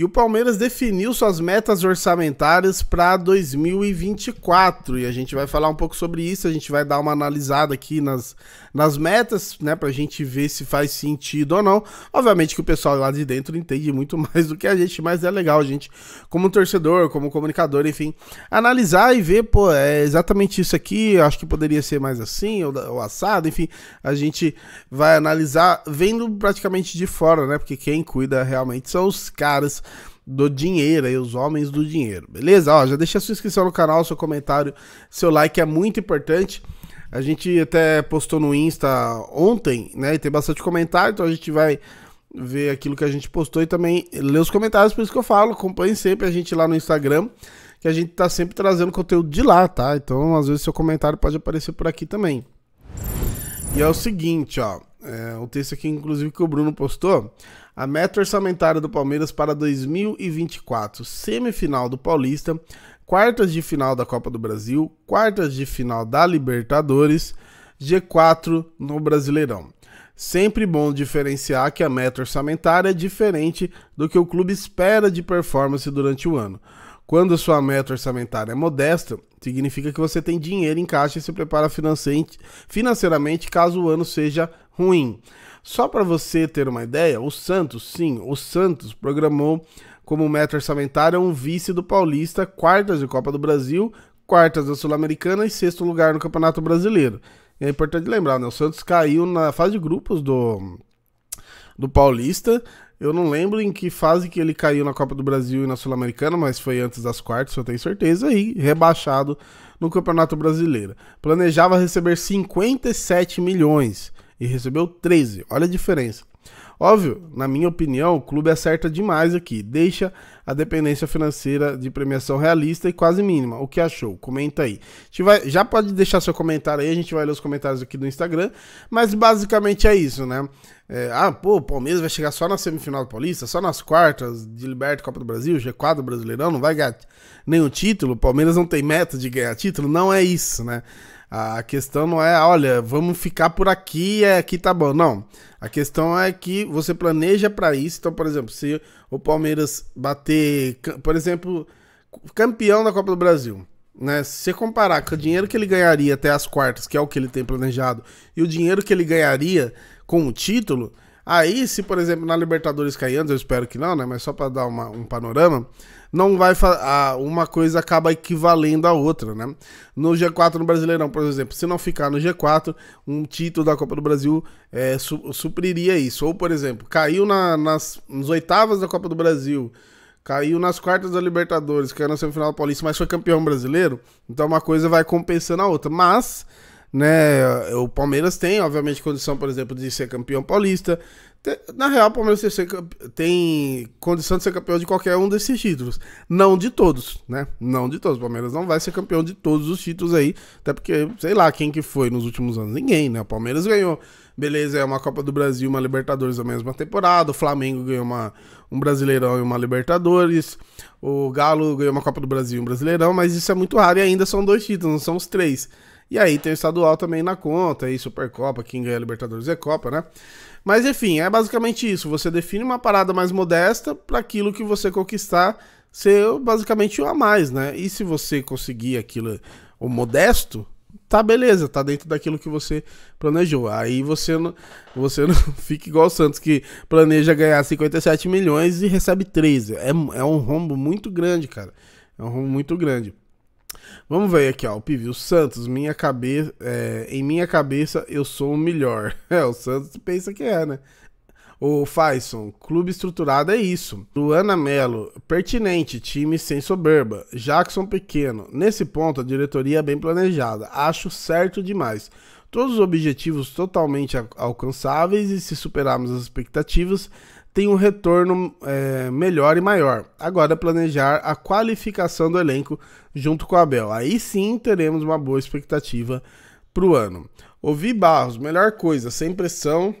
E o Palmeiras definiu suas metas orçamentárias para 2024, e a gente vai falar um pouco sobre isso, a gente vai dar uma analisada aqui nas metas, né, para a gente ver se faz sentido ou não. Obviamente que o pessoal lá de dentro entende muito mais do que a gente, mas é legal a gente, como torcedor, como comunicador, enfim, analisar e ver, pô, é exatamente isso aqui, acho que poderia ser mais assim, ou assado, enfim, a gente vai analisar vendo praticamente de fora, né, porque quem cuida realmente são os caras do dinheiro, aí os homens do dinheiro, beleza? Ó, já deixa a sua inscrição no canal, seu comentário, seu like é muito importante. A gente até postou no Insta ontem, né, e tem bastante comentário, então a gente vai ver aquilo que a gente postou e também ler os comentários, por isso que eu falo, acompanhe sempre a gente lá no Instagram, que a gente tá sempre trazendo conteúdo de lá, tá? Então, às vezes, seu comentário pode aparecer por aqui também. E é o seguinte, ó, o texto aqui, inclusive, que o Bruno postou, a meta orçamentária do Palmeiras para 2024, semifinal do Paulista, quartas de final da Copa do Brasil, quartas de final da Libertadores, G4 no Brasileirão. Sempre bom diferenciar que a meta orçamentária é diferente do que o clube espera de performance durante o ano. Quando a sua meta orçamentária é modesta, significa que você tem dinheiro em caixa e se prepara financeiramente caso o ano seja ruim. Só para você ter uma ideia, o Santos, sim, o Santos programou como meta orçamentária um vice do Paulista, quartas de Copa do Brasil, quartas da Sul-Americana e sexto lugar no Campeonato Brasileiro. E é importante lembrar, né? O Santos caiu na fase de grupos do Paulista. Eu não lembro em que fase que ele caiu na Copa do Brasil e na Sul-Americana, mas foi antes das quartas, eu tenho certeza, e rebaixado no Campeonato Brasileiro. Planejava receber 57 milhões e recebeu 13, olha a diferença. Óbvio, na minha opinião, o clube acerta demais aqui, deixa a dependência financeira de premiação realista e quase mínima. O que achou? Comenta aí. A gente já pode deixar seu comentário aí, a gente vai ler os comentários aqui do Instagram, mas basicamente é isso, né? Pô, o Palmeiras vai chegar só na semifinal do Paulista, só nas quartas de Libertadores, Copa do Brasil, G4 do Brasileirão, não vai ganhar nenhum título, o Palmeiras não tem meta de ganhar título, não é isso, né? A questão não é, olha, vamos ficar por aqui, aqui tá bom, não. A questão é que você planeja para isso, então, por exemplo, se o Palmeiras bater, por exemplo, campeão da Copa do Brasil, né? Se você comparar com o dinheiro que ele ganharia até as quartas, que é o que ele tem planejado, e o dinheiro que ele ganharia com o título, aí, se, por exemplo, na Libertadores cair antes, eu espero que não, né? Mas só para dar um panorama, não vai uma coisa acaba equivalendo à outra, né? No G4 no Brasileirão, por exemplo, se não ficar no G4, um título da Copa do Brasil supriria isso. Ou, por exemplo, caiu nas oitavas da Copa do Brasil, caiu nas quartas da Libertadores, caiu na semifinal do Paulista, mas foi campeão brasileiro, então uma coisa vai compensando a outra, mas... Né, o Palmeiras tem, obviamente, condição, por exemplo, de ser campeão paulista. Na real, o Palmeiras tem condição de ser campeão de qualquer um desses títulos. Não de todos, né? Não de todos. O Palmeiras não vai ser campeão de todos os títulos aí. Até porque, sei lá, quem que foi nos últimos anos? Ninguém, né? O Palmeiras ganhou, beleza, é uma Copa do Brasil, uma Libertadores na mesma temporada. O Flamengo ganhou um Brasileirão e uma Libertadores. O Galo ganhou uma Copa do Brasil e um Brasileirão. Mas isso é muito raro e ainda são dois títulos, não são os três. E aí tem o estadual também na conta, aí Supercopa, quem ganha Libertadores é Copa, né? Mas enfim, é basicamente isso, você define uma parada mais modesta para aquilo que você conquistar ser basicamente um a mais, né? E se você conseguir aquilo, o modesto, tá beleza, tá dentro daquilo que você planejou. Aí você não fica igual o Santos, que planeja ganhar 57 milhões e recebe 13, é um rombo muito grande, cara, é um rombo muito grande. Vamos ver aqui, ó, o Pivi, o Santos, em minha cabeça eu sou o melhor. O Santos pensa que é, né? O Faison, clube estruturado é isso. Luana Mello, pertinente, time sem soberba. Jackson Pequeno, nesse ponto a diretoria é bem planejada, acho certo demais. Todos os objetivos totalmente alcançáveis e se superarmos as expectativas, tem um retorno melhor e maior. Agora planejar a qualificação do elenco junto com o Abel. Aí sim teremos uma boa expectativa para o ano. Ouvi Barros, melhor coisa, sem pressão.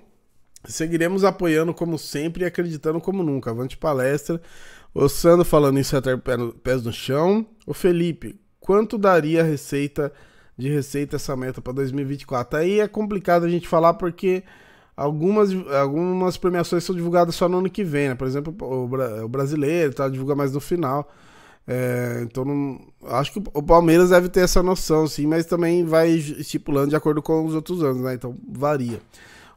Seguiremos apoiando como sempre e acreditando como nunca. Avante palestra. O Sandro falando em até pés no chão. O Felipe, quanto daria essa meta para 2024? Aí é complicado a gente falar porque... Algumas premiações são divulgadas só no ano que vem, né? Por exemplo, o Brasileiro, tá? Divulga mais no final. É, então, acho que o Palmeiras deve ter essa noção, sim, mas também vai estipulando de acordo com os outros anos, né? Então, varia.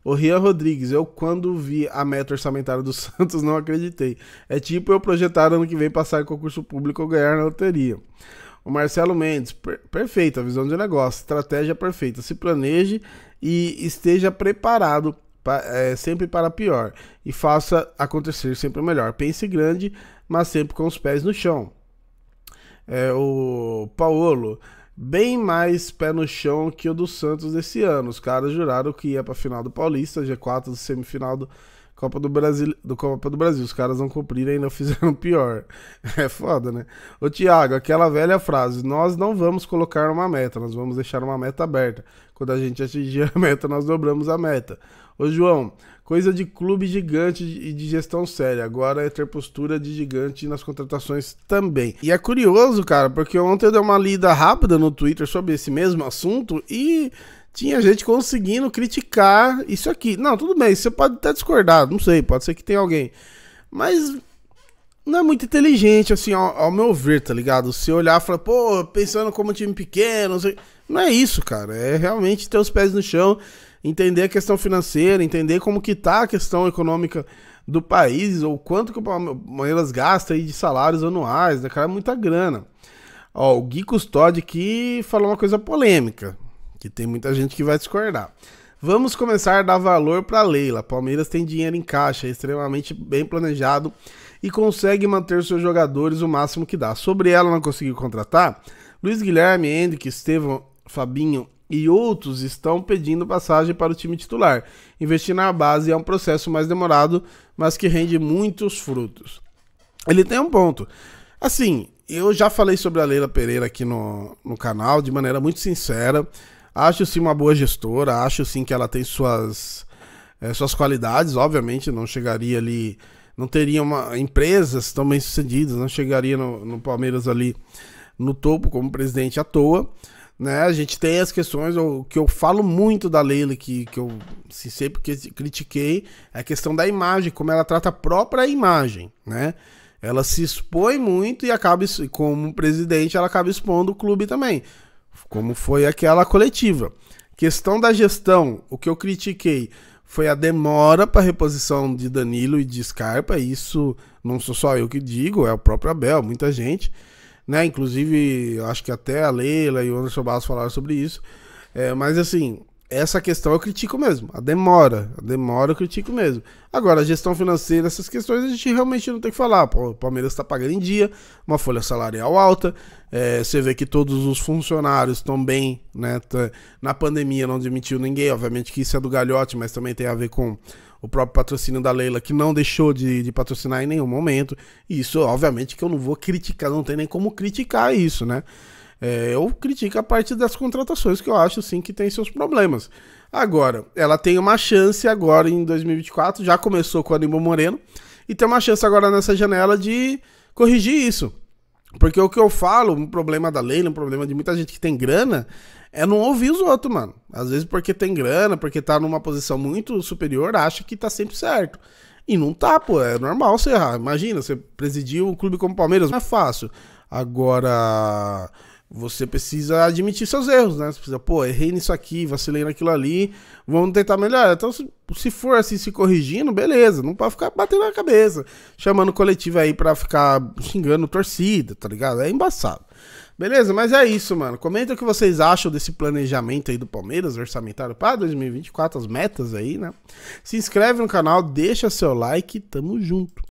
O Rian Rodrigues, eu quando vi a meta orçamentária do Santos não acreditei. É tipo eu projetar ano que vem passar em concurso público ou ganhar na loteria. O Marcelo Mendes, perfeita a visão de negócio, estratégia perfeita. Se planeje e esteja preparado sempre para pior e faça acontecer sempre o melhor. Pense grande, mas sempre com os pés no chão. O Paolo, bem mais pé no chão que o do Santos desse ano. Os caras juraram que ia para a final do Paulista, G4 do semifinal do Copa do Brasil, Os caras não cumpriram e ainda fizeram pior. É foda, né? Ô Thiago, aquela velha frase, nós não vamos colocar uma meta, nós vamos deixar uma meta aberta. Quando a gente atingir a meta, nós dobramos a meta. Ô João, coisa de clube gigante e de gestão séria, agora é ter postura de gigante nas contratações também. E é curioso, cara, porque ontem eu dei uma lida rápida no Twitter sobre esse mesmo assunto e tinha gente conseguindo criticar isso aqui. Não, tudo bem, você pode até discordar, não sei, pode ser que tenha alguém, mas não é muito inteligente, assim, ao meu ver, tá ligado? Se olhar e falar, pô, pensando como um time pequeno, não sei. Não é isso, cara, é realmente ter os pés no chão, entender a questão financeira, entender como que tá a questão econômica do país, ou quanto que o Palmeiras gasta aí de salários anuais, né, cara, é muita grana. Ó, o Gui Custódio aqui falou uma coisa polêmica, que tem muita gente que vai discordar. Vamos começar a dar valor para Leila. Palmeiras tem dinheiro em caixa, é extremamente bem planejado e consegue manter seus jogadores o máximo que dá. Sobre ela não conseguir contratar, Luiz Guilherme, Endrick, Estevão, Fabinho e outros estão pedindo passagem para o time titular. Investir na base é um processo mais demorado, mas que rende muitos frutos. Ele tem um ponto. Assim, eu já falei sobre a Leila Pereira aqui no canal de maneira muito sincera. Acho sim uma boa gestora, acho sim que ela tem suas qualidades, obviamente não chegaria ali, não teria empresas tão bem sucedidas, não chegaria no Palmeiras ali no topo como presidente à toa, né? A gente tem as questões, o que eu falo muito da Leila, que eu sempre critiquei, é a questão da imagem, como ela trata a própria imagem, né? Ela se expõe muito e acaba, como presidente, ela acaba expondo o clube também. Como foi aquela coletiva. Questão da gestão, o que eu critiquei foi a demora para reposição de Danilo e de Scarpa. Isso não sou só eu que digo, é o próprio Abel, muita gente, né? Inclusive, acho que até a Leila e o Anderson Barros falaram sobre isso. Mas assim, essa questão eu critico mesmo, a demora eu critico mesmo. Agora, a gestão financeira, essas questões a gente realmente não tem que falar. O Palmeiras está pagando em dia, uma folha salarial alta, você vê que todos os funcionários estão bem, né? Na pandemia não demitiu ninguém, obviamente que isso é do Galhote, mas também tem a ver com o próprio patrocínio da Leila, que não deixou de patrocinar em nenhum momento. E isso, obviamente, que eu não vou criticar, não tem nem como criticar isso, né? Eu critico a parte das contratações, que eu acho sim que tem seus problemas. Agora, ela tem uma chance agora em 2024, já começou com o Aníbal Moreno, e tem uma chance agora nessa janela de corrigir isso. Porque o que eu falo, um problema da Leila, um problema de muita gente que tem grana, é não ouvir os outros, mano. Às vezes porque tem grana, porque tá numa posição muito superior, acha que tá sempre certo. E não tá, pô, é normal você errar. Imagina, você presidiu um clube como o Palmeiras, não é fácil. Agora, você precisa admitir seus erros, né? Você precisa, pô, errei nisso aqui, vacilei naquilo ali, vamos tentar melhorar. Então, se for assim, se corrigindo, beleza. Não pode ficar batendo na cabeça, chamando o coletivo aí pra ficar xingando torcida, tá ligado? É embaçado. Beleza? Mas é isso, mano. Comenta o que vocês acham desse planejamento aí do Palmeiras, orçamentário para 2024, as metas aí, né? Se inscreve no canal, deixa seu like, tamo junto.